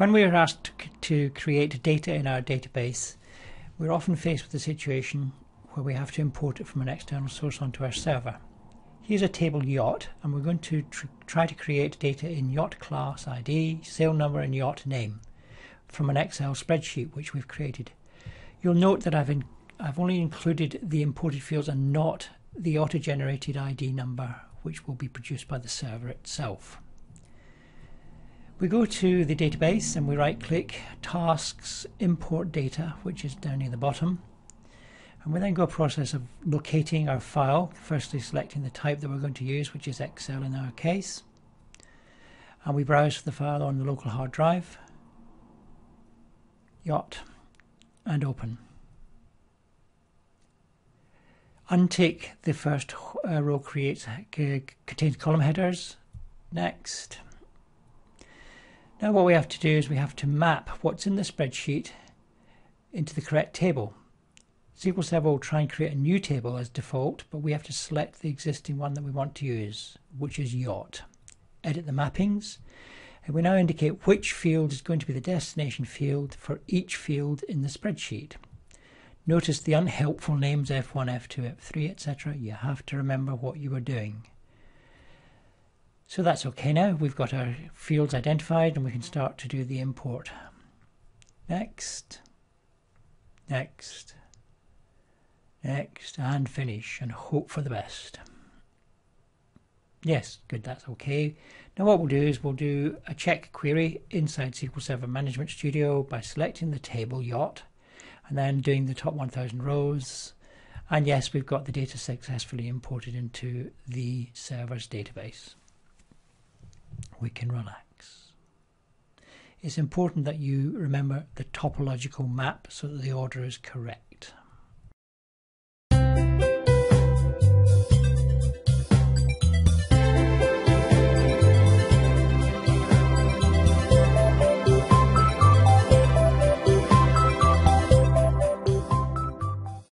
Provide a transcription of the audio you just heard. When we are asked to create data in our database, we're often faced with a situation where we have to import it from an external source onto our server. Here's a table YOT, and we're going to try to create data in YOT class ID, sale number and YOT name from an Excel spreadsheet which we've created. You'll note that I've only included the imported fields and not the auto-generated ID number which will be produced by the server itself. We go to the database and we right-click Tasks, Import Data, which is down near the bottom. And we then go a process of locating our file, firstly selecting the type that we're going to use, which is Excel in our case. And we browse the file on the local hard drive, YOT, and open. Untick the first row contains column headers, next. Now what we have to do is we have to map what's in the spreadsheet into the correct table. SQL Server will try and create a new table as default, but we have to select the existing one that we want to use, which is YOT. Edit the mappings, and we now indicate which field is going to be the destination field for each field in the spreadsheet. Notice the unhelpful names F1, F2, F3, etc. You have to remember what you are doing. So that's okay now. We've got our fields identified and we can start to do the import. Next. Next. Next and finish and hope for the best. Yes, good, that's okay. Now what we'll do is we'll do a check query inside SQL Server Management Studio by selecting the table YOT and then doing the top 1000 rows, and yes, we've got the data successfully imported into the server's database. We can relax. It's important that you remember the topological map so that the order is correct.